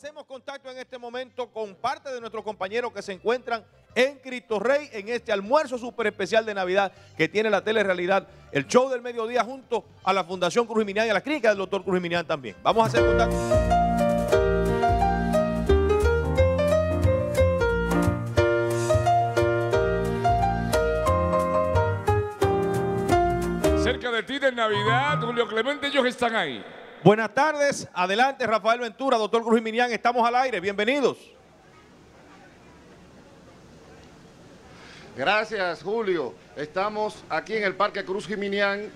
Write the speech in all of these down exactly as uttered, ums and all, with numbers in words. Hacemos contacto en este momento con parte de nuestros compañeros que se encuentran en Cristo Rey en este almuerzo súper especial de Navidad que tiene la telerrealidad, el show del mediodía, junto a la Fundación Cruz Jiminian y a la clínica del doctor Cruz Jiminian también. Vamos a hacer contacto. Cerca de ti de Navidad, Julio Clemente, ellos están ahí. Buenas tardes, adelante Rafael Ventura, doctor Cruz Jiminian, estamos al aire, bienvenidos. Gracias, Julio. Estamos aquí en el Parque Cruz Jiminian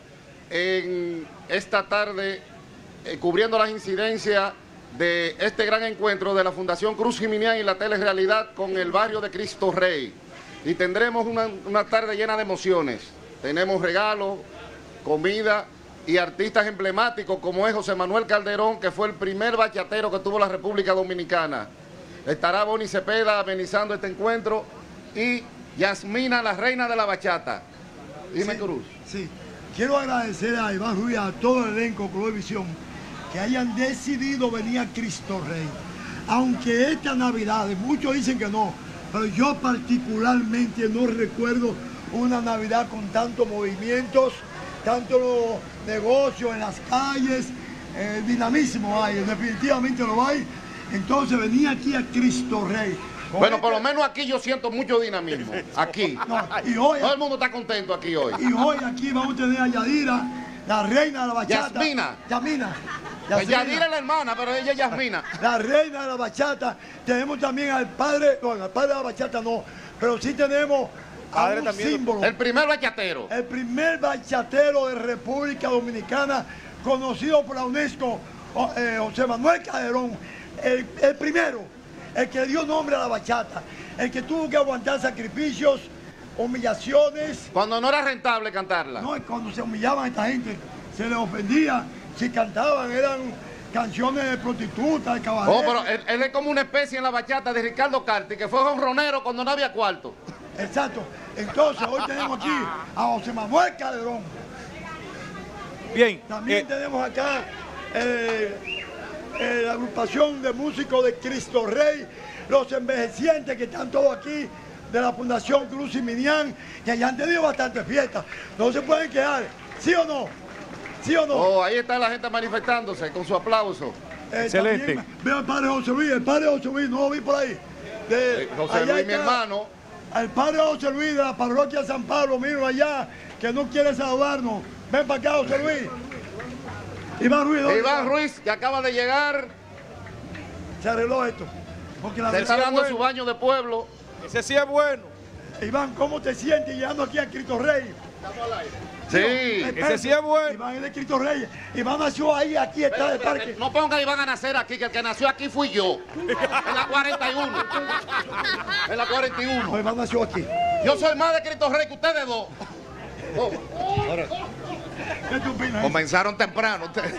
en esta tarde eh, cubriendo las incidencias de este gran encuentro de la Fundación Cruz Jiminian y la Telerrealidad con el barrio de Cristo Rey. Y tendremos una, una tarde llena de emociones. Tenemos regalos, comida y artistas emblemáticos como es José Manuel Calderón, que fue el primer bachatero que tuvo la República Dominicana. Estará Boni Cepeda amenizando este encuentro y Yasmina, la reina de la bachata. Dime, sí, Cruz. Sí, quiero agradecer a Iván Ruiz, a todo el elenco Cruzvisión, que hayan decidido venir a Cristo Rey. Aunque esta Navidad, muchos dicen que no, pero yo particularmente no recuerdo una Navidad con tantos movimientos, tanto los negocios en las calles, eh, dinamismo hay, definitivamente lo hay. Entonces venía aquí a Cristo Rey. Bueno, por lo menos aquí yo siento mucho dinamismo, aquí. No, y hoy, todo el mundo está contento aquí hoy. Y hoy aquí vamos a tener a Yadira, la reina de la bachata. Yasmina. Yasmina. Pues Yadira es la hermana, pero ella es Yasmina. La reina de la bachata. Tenemos también al padre, bueno, al padre de la bachata no, pero sí tenemos... Padre también, símbolo, el primer bachatero. El primer bachatero de República Dominicana, conocido por la UNESCO, eh, José Manuel Calderón, el, el primero, el que dio nombre a la bachata, el que tuvo que aguantar sacrificios, humillaciones. Cuando no era rentable cantarla. No, cuando se humillaban a esta gente, se les ofendía, si cantaban eran canciones de prostitutas, de caballeros. Oh, pero él, él es como una especie en la bachata de Ricardo Carti, que fue jonronero cuando no había cuarto. Exacto. Entonces, hoy tenemos aquí a José Manuel Calderón. Bien. También eh, tenemos acá eh, eh, la agrupación de músicos de Cristo Rey, los envejecientes que están todos aquí de la Fundación Cruz Jiminian, que ya han tenido bastantes fiestas. No se pueden quedar, ¿sí o no? ¿Sí o no? Oh, ahí está la gente manifestándose con su aplauso. Eh, Excelente. También, veo al padre José Luis, el padre José Luis, no lo vi por ahí. De, eh, José Luis, está, mi hermano. Al padre José Luis de la parroquia San Pablo, miro allá, que no quiere saludarnos. Ven para acá, José Luis. Iván Ruiz. Iván Ruiz, que acaba de llegar. Se arregló esto. Porque la se está dando bueno. Su baño de pueblo. Ese sí es bueno. Iván, ¿cómo te sientes llegando aquí a Cristo Rey? Estamos al aire. Sí, no, ese sí es bueno. Iván es de Cristo Rey. Iván nació ahí, aquí está pero, el parque. Pero, no ponga Iván a nacer aquí, que el que nació aquí fui yo. En la cuarenta y uno. En la cuarenta y uno. No, Iván nació aquí. Yo soy más de Cristo Rey que ustedes dos. Oh. ¿Qué tú opinas? Comenzaron temprano ustedes.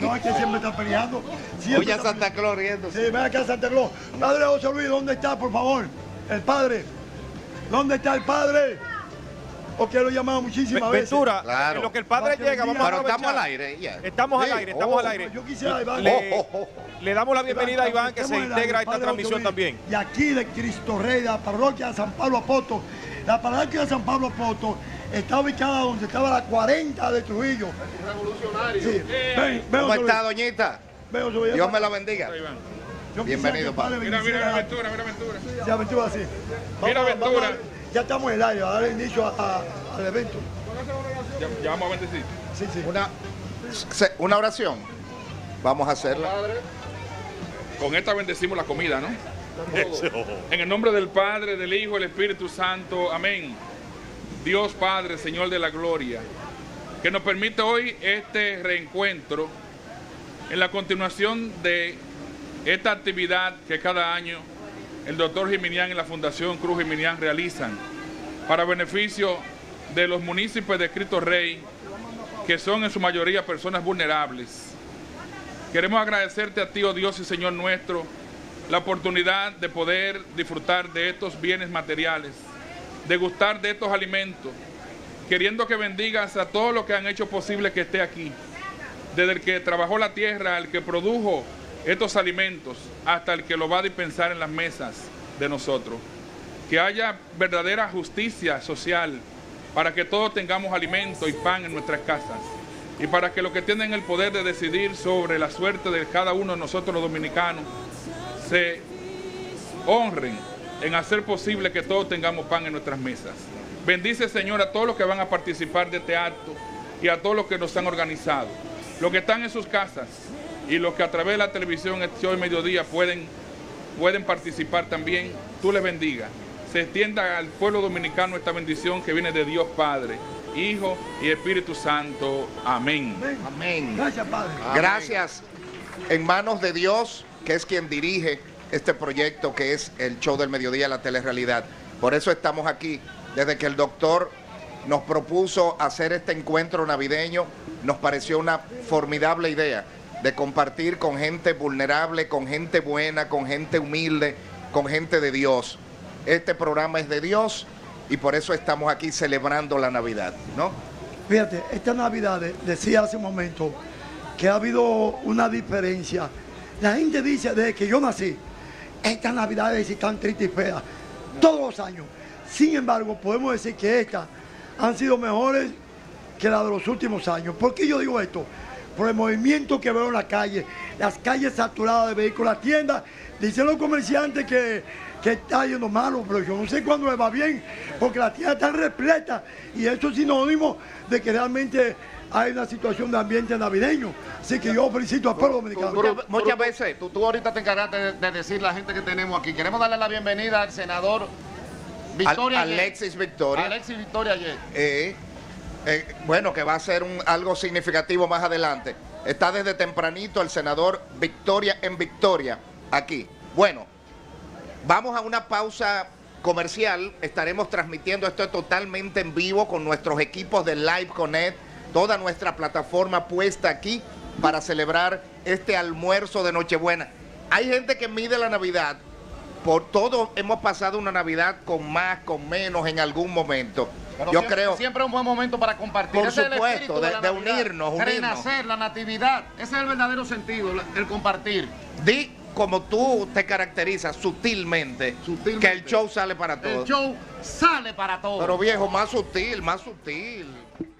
No, es que siempre están peleando. Siempre. Oye, a Santa Claus riendo. Sí, ven acá, Santa Claus. Padre José Luis, ¿dónde está, por favor? El padre. ¿Dónde está el padre? Porque lo llamaba muchísimas veces. Ventura, claro. En lo que el padre que llega, vamos a aprovechar. Estamos al aire. Yeah. Estamos sí. al aire, estamos oh, al aire. Yo quisiera, Iván. Le, oh, oh, oh. le damos la bienvenida Iván, a Iván, que se integra a esta transmisión también. Y aquí de Cristo Rey, de la parroquia de San Pablo Apóstol. La parroquia de San Pablo Apóstol está ubicada donde estaba la cuarenta de Trujillo. Revolucionario. Sí. Eh. Ven, ven, ¿cómo está, doñita? Ven, yo, Dios me la bendiga. Yo bienvenido, padre. Mira, mira, Ventura, mira, Ventura. Sí, Ventura, sí. Mira, Ventura. Ya estamos en el aire, a dar inicio a, a, al evento. Ya, ya vamos a bendecir. Sí, sí. Una, una oración. Vamos a hacerla. Con esta bendecimos la comida, ¿no? Eso. En el nombre del Padre, del Hijo, del Espíritu Santo. Amén. Dios Padre, Señor de la Gloria, que nos permite hoy este reencuentro en la continuación de esta actividad que cada año el doctor Jiminian y la Fundación Cruz Jiminian realizan para beneficio de los municipios de Cristo Rey, que son en su mayoría personas vulnerables. Queremos agradecerte a ti, oh Dios y Señor nuestro, la oportunidad de poder disfrutar de estos bienes materiales, degustar de estos alimentos, queriendo que bendigas a todos los que han hecho posible que esté aquí, desde el que trabajó la tierra, el que produjo estos alimentos hasta el que lo va a dispensar en las mesas de nosotros. Que haya verdadera justicia social para que todos tengamos alimento y pan en nuestras casas. Y para que los que tienen el poder de decidir sobre la suerte de cada uno de nosotros los dominicanos se honren en hacer posible que todos tengamos pan en nuestras mesas. Bendice, Señor, a todos los que van a participar de este acto y a todos los que nos han organizado, los que están en sus casas y los que a través de la televisión El Show del Mediodía pueden, pueden participar también. Tú les bendiga. Se extienda al pueblo dominicano esta bendición que viene de Dios Padre, Hijo y Espíritu Santo. Amén. Amén. Gracias, Padre. Amén. Gracias. En manos de Dios, que es quien dirige este proyecto que es El Show del Mediodía, la telerrealidad. Por eso estamos aquí. Desde que el doctor nos propuso hacer este encuentro navideño, nos pareció una formidable idea de compartir con gente vulnerable, con gente buena, con gente humilde, con gente de Dios. Este programa es de Dios y por eso estamos aquí celebrando la Navidad, ¿no? Fíjate, esta Navidad, decía hace un momento, que ha habido una diferencia. La gente dice, desde que yo nací, estas Navidades están tristes y feas, todos los años. Sin embargo, podemos decir que estas han sido mejores que las de los últimos años. ¿Por qué yo digo esto? Por el movimiento que veo en la calle, las calles saturadas de vehículos, las tiendas. Dicen los comerciantes que, que está yendo malo, pero yo no sé cuándo les va bien, porque las tiendas están repletas y eso es sinónimo de que realmente hay una situación de ambiente navideño. Así que yo felicito al pueblo dominicano. Muchas, muchas veces, tú, tú ahorita te encargaste de, de decir la gente que tenemos aquí. Queremos darle la bienvenida al senador Victoria Al, Alexis Victoria. Alexis Victoria ayer. Eh, eh, bueno, que va a ser un, algo significativo más adelante. Está desde tempranito el senador Victoria en Victoria, aquí. Bueno, vamos a una pausa comercial. Estaremos transmitiendo esto totalmente en vivo con nuestros equipos de Live Connect. Toda nuestra plataforma puesta aquí para celebrar este almuerzo de Nochebuena. Hay gente que mide la Navidad. Por todo hemos pasado una Navidad con más, con menos en algún momento. Pero yo siempre, creo siempre es un buen momento para compartir. Por ese supuesto, es el de, de, de unirnos, unirnos. Renacer, la natividad. Ese es el verdadero sentido, el compartir. Di como tú te caracterizas, sutilmente, sutilmente, que el show sale para todos. El show sale para todos. Pero viejo, más sutil, más sutil.